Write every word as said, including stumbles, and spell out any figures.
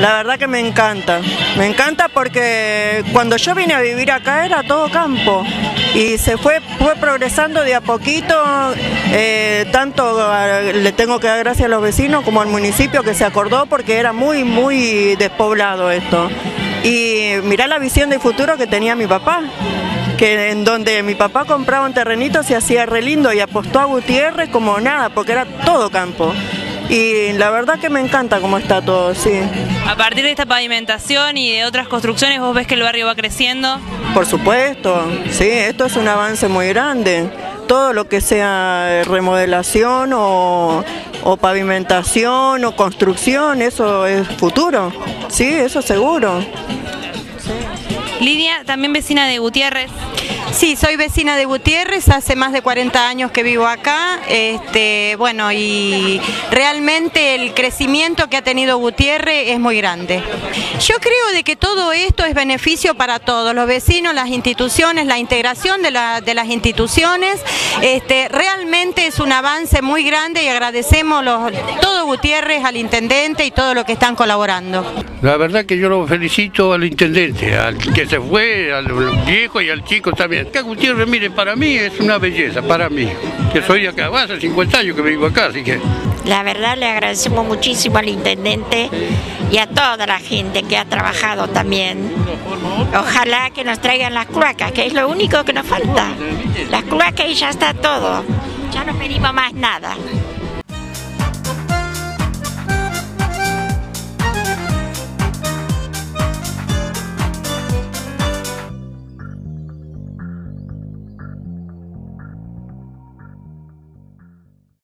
La verdad que me encanta, me encanta porque cuando yo vine a vivir acá era todo campo y se fue, fue progresando de a poquito, eh, tanto le tengo que dar gracias a los vecinos como al municipio que se acordó porque era muy, muy despoblado esto. Y mirá la visión de futuro que tenía mi papá, que en donde mi papá compraba un terrenito se hacía re lindo y apostó a Gutiérrez como nada porque era todo campo. Y la verdad que me encanta cómo está todo, sí. A partir de esta pavimentación y de otras construcciones, ¿vos ves que el barrio va creciendo? Por supuesto, sí, esto es un avance muy grande. Todo lo que sea remodelación o, o pavimentación o construcción, eso es futuro, sí, eso seguro. Sí. Lidia, también vecina de Gutiérrez. Sí, soy vecina de Gutiérrez, hace más de cuarenta años que vivo acá, este, bueno, y realmente el crecimiento que ha tenido Gutiérrez es muy grande. Yo creo de que todo esto es beneficio para todos, los vecinos, las instituciones, la integración de, la, de las instituciones, este, realmente es un avance muy grande y agradecemos los, todo Gutiérrez, al intendente y todo lo que están colaborando. La verdad que yo lo felicito al intendente, al que se fue, al viejo y al chico también. Acá Gutiérrez, mire, para mí es una belleza, para mí, que soy de acá, hace cincuenta años que vivo acá, así que... La verdad le agradecemos muchísimo al intendente y a toda la gente que ha trabajado también. Ojalá que nos traigan las cloacas, que es lo único que nos falta. Las cloacas y ya está todo, ya no pedimos más nada.